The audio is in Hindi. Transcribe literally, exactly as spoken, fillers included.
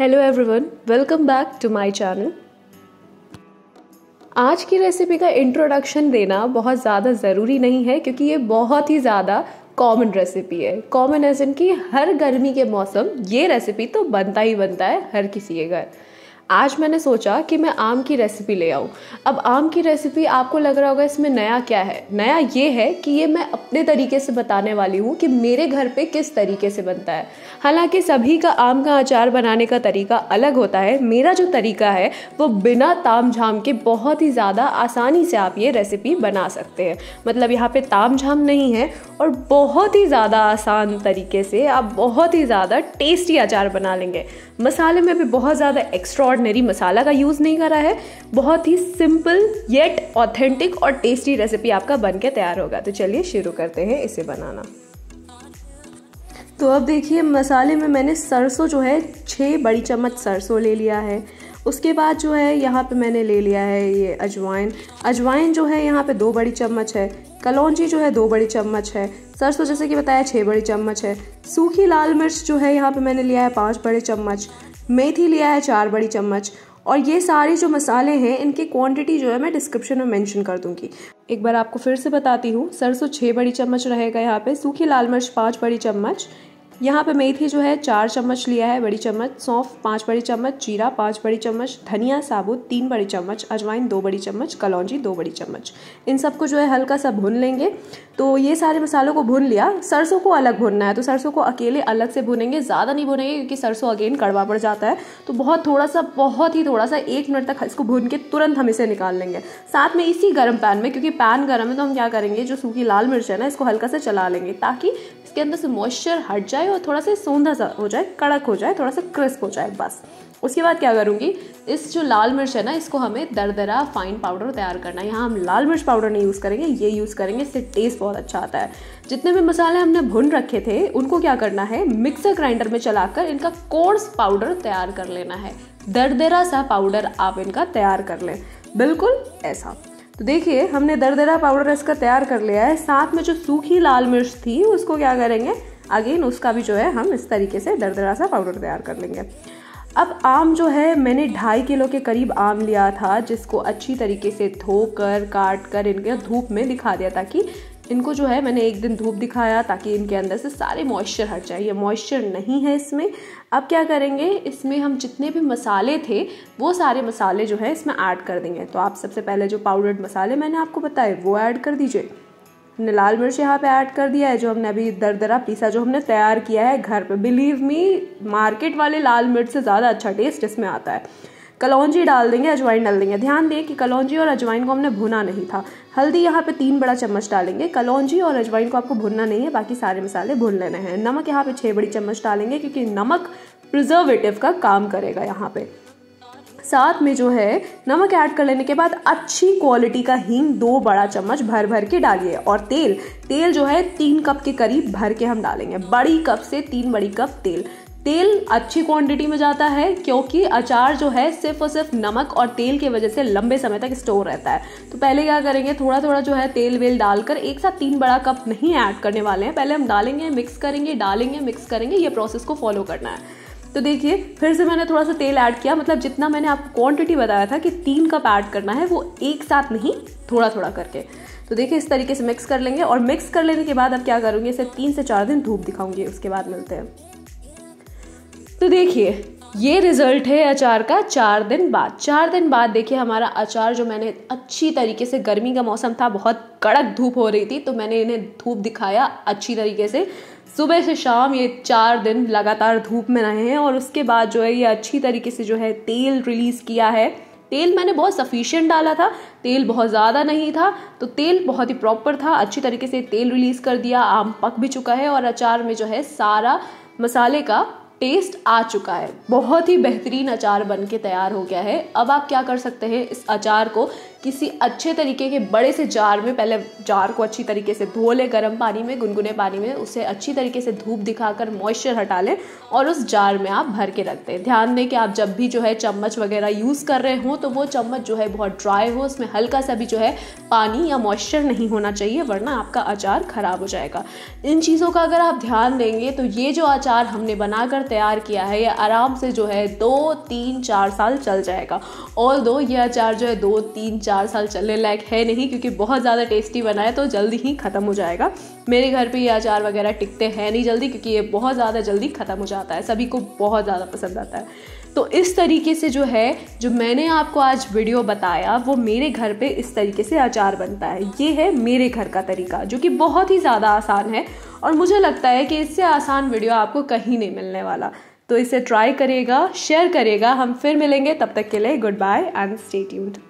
Hello everyone, welcome back to my channel. आज की रेसिपी का इंट्रोडक्शन देना बहुत ज़्यादा ज़रूरी नहीं है क्योंकि ये बहुत ही ज़्यादा कॉमन रेसिपी है। कॉमन एज इन कि हर गर्मी के मौसम ये रेसिपी तो बनता ही बनता है हर किसी के घर। आज मैंने सोचा कि मैं आम की रेसिपी ले आऊँ। अब आम की रेसिपी आपको लग रहा होगा इसमें नया क्या है। नया ये है कि ये मैं अपने तरीके से बताने वाली हूँ कि मेरे घर पे किस तरीके से बनता है। हालांकि सभी का आम का अचार बनाने का तरीका अलग होता है। मेरा जो तरीका है वो बिना ताम झाम के बहुत ही ज़्यादा आसानी से आप ये रेसिपी बना सकते हैं। मतलब यहाँ पर ताम झाम नहीं है और बहुत ही ज़्यादा आसान तरीके से आप बहुत ही ज़्यादा टेस्टी अचार बना लेंगे। मसाले में भी बहुत ज़्यादा एक्स्ट्रा मेरी मसाला का यूज़ नहीं करा है। बहुत ही सिंपल येट ऑथेंटिक और टेस्टी रेसिपी आपका बनके तैयार होगा। तो चलिए शुरू करते हैं इसे बनाना। तो अब देखिए मसाले में मैंने सरसों जो है छः बड़ी चम्मच सरसों ले लिया है। उसके बाद जो है यहाँ पे मैंने ले लिया है ये अजवाइन। अजवाइन जो है यहाँ पे दो बड़ी चम्मच है। कलौंजी जो है दो बड़ी चम्मच है। सरसों जैसे कि बताया छः बड़ी चम्मच है। सूखी लाल मिर्च जो है यहाँ पे मैंने लिया है पाँच बड़े चम्मच। मेथी लिया है चार बड़ी चम्मच। और ये सारे जो मसाले हैं इनकी क्वांटिटी जो है मैं डिस्क्रिप्शन में मेंशन कर दूंगी। एक बार आपको फिर से बताती हूँ, सरसों छः बड़ी चम्मच रहेगा यहाँ पे, सूखी लाल मिर्च पाँच बड़ी चम्मच, यहाँ पे मेथी जो है चार चम्मच लिया है बड़ी चम्मच, सौंफ पाँच बड़ी चम्मच, जीरा पाँच बड़ी चम्मच, धनिया साबुत तीन बड़ी चम्मच, अजवाइन दो बड़ी चम्मच, कलौंजी दो बड़ी चम्मच। इन सबको जो है हल्का सा भून लेंगे। तो ये सारे मसालों को भून लिया। सरसों को अलग भूनना है तो सरसों को अकेले अलग से भूनेंगे, ज़्यादा नहीं भूनेंगे क्योंकि सरसों अगेन कड़वा पड़ जाता है। तो बहुत थोड़ा सा बहुत ही थोड़ा सा एक मिनट तक इसको भून के तुरंत हम इसे निकाल लेंगे। साथ में इसी गर्म पैन में, क्योंकि पैन गर्म है तो हम क्या करेंगे, जो सूखी लाल मिर्च है ना इसको हल्का सा चला लेंगे ताकि इसके अंदर से मॉइस्चर हट जाए और थोड़ा सा सौंधा सा हो जाए, कड़क हो जाए, थोड़ा सा क्रिस्प हो जाए। बस उसके बाद क्या करूँगी, इस जो लाल मिर्च है ना इसको हमें दरदरा फाइन पाउडर तैयार करना है। यहाँ हम लाल मिर्च पाउडर नहीं यूज़ करेंगे, ये यूज़ करेंगे, इससे टेस्ट बहुत अच्छा आता है। जितने भी मसाले हमने भुन रखे थे उनको क्या करना है, मिक्सर ग्राइंडर में चलाकर इनका कोर्स पाउडर तैयार कर लेना है। दरदरा सा पाउडर आप इनका तैयार कर लें, बिल्कुल ऐसा। तो देखिए हमने दरदरा पाउडर इसका तैयार कर लिया है। साथ में जो सूखी लाल मिर्च थी उसको क्या करेंगे, अगेन उसका भी जो है हम इस तरीके से दरदरा सा पाउडर तैयार कर लेंगे। अब आम जो है मैंने ढाई किलो के करीब आम लिया था, जिसको अच्छी तरीके से धोकर काट कर इनके धूप में दिखा दिया, ताकि इनको जो है मैंने एक दिन धूप दिखाया ताकि इनके अंदर से सारे मॉइस्चर हट जाए। ये मॉइस्चर नहीं है इसमें। अब क्या करेंगे, इसमें हम जितने भी मसाले थे वो सारे मसाले जो है इसमें ऐड कर देंगे। तो आप सबसे पहले जो पाउडर्ड मसाले मैंने आपको बताए वो ऐड कर दीजिए। हमने लाल मिर्च यहाँ पे ऐड कर दिया है, जो हमने अभी दरदरा पीसा जो हमने तैयार किया है घर पे। बिलीव मी, मार्केट वाले लाल मिर्च से ज़्यादा अच्छा टेस्ट इसमें आता है। कलौंजी डाल देंगे, अजवाइन डाल देंगे। ध्यान दें कि कलौंजी और अजवाइन को हमने भुना नहीं था। हल्दी यहाँ पे तीन बड़ा चम्मच डालेंगे। कलौंजी और अजवाइन को आपको भुनना नहीं है, बाकी सारे मसाले भुन लेने हैं। नमक यहाँ पे छः बड़ी चम्मच डालेंगे क्योंकि नमक प्रिजर्वेटिव का काम करेगा यहाँ पे। साथ में जो है नमक ऐड कर लेने के बाद अच्छी क्वालिटी का हींग दो बड़ा चम्मच भर भर के डालिए। और तेल तेल जो है तीन कप के करीब भर के हम डालेंगे। बड़ी कप से तीन बड़ी कप तेल तेल अच्छी क्वांटिटी में जाता है क्योंकि अचार जो है सिर्फ और सिर्फ नमक और तेल की वजह से लंबे समय तक स्टोर रहता है। तो पहले क्या करेंगे, थोड़ा थोड़ा जो है तेल वेल डालकर, एक साथ तीन बड़ा कप नहीं ऐड करने वाले हैं, पहले हम डालेंगे, मिक्स करेंगे, डालेंगे, मिक्स करेंगे। ये प्रोसेस को फॉलो करना है। तो देखिए फिर से मैंने थोड़ा सा तेल ऐड किया। मतलब जितना मैंने आपको क्वांटिटी बताया था कि तीन कप ऐड करना है वो एक साथ नहीं, थोड़ा थोड़ा करके। तो देखिए इस तरीके से मिक्स कर लेंगे। और मिक्स कर लेने के बाद अब क्या करूँगी, इसे तीन से चार दिन धूप दिखाऊंगी, उसके बाद मिलते हैं। तो देखिए ये रिजल्ट है अचार का चार दिन बाद। चार दिन बाद देखिए हमारा अचार जो मैंने अच्छी तरीके से, गर्मी का मौसम था, बहुत कड़क धूप हो रही थी तो मैंने इन्हें धूप दिखाया अच्छी तरीके से। सुबह से शाम ये चार दिन लगातार धूप में रहे हैं और उसके बाद जो है ये अच्छी तरीके से जो है तेल रिलीज़ किया है। तेल मैंने बहुत सफिशिएंट डाला था, तेल बहुत ज़्यादा नहीं था, तो तेल बहुत ही प्रॉपर था। अच्छी तरीके से तेल रिलीज़ कर दिया, आम पक भी चुका है और अचार में जो है सारा मसाले का टेस्ट आ चुका है। बहुत ही बेहतरीन अचार बनके तैयार हो गया है। अब आप क्या कर सकते हैं, इस अचार को किसी अच्छे तरीके के बड़े से जार में, पहले जार को अच्छी तरीके से धो लें, गर्म पानी में, गुनगुने पानी में, उसे अच्छी तरीके से धूप दिखाकर मॉइस्चर हटा लें और उस जार में आप भर के रख दें। ध्यान दें कि आप जब भी जो है चम्मच वगैरह यूज़ कर रहे हो तो वो चम्मच जो है बहुत ड्राई हो, उसमें हल्का सा भी जो है पानी या मॉइस्चर नहीं होना चाहिए, वरना आपका अचार ख़राब हो जाएगा। इन चीज़ों का अगर आप ध्यान देंगे तो ये जो अचार हमने बनाकर तैयार किया है ये आराम से जो है दो तीन चार साल चल जाएगा। और दो ये अचार जो है दो तीन चार साल चलने लायक है नहीं, क्योंकि बहुत ज़्यादा टेस्टी बना है तो जल्दी ही ख़त्म हो जाएगा। मेरे घर पे ये अचार वगैरह टिकते हैं नहीं जल्दी, क्योंकि ये बहुत ज़्यादा जल्दी ख़त्म हो जाता है, सभी को बहुत ज़्यादा पसंद आता है। तो इस तरीके से जो है जो मैंने आपको आज वीडियो बताया वो मेरे घर पे इस तरीके से अचार बनता है। ये है मेरे घर का तरीका जो कि बहुत ही ज़्यादा आसान है और मुझे लगता है कि इससे आसान वीडियो आपको कहीं नहीं मिलने वाला। तो इसे ट्राई करिएगा, शेयर करिएगा। हम फिर मिलेंगे, तब तक के लिए good bye and stay tuned.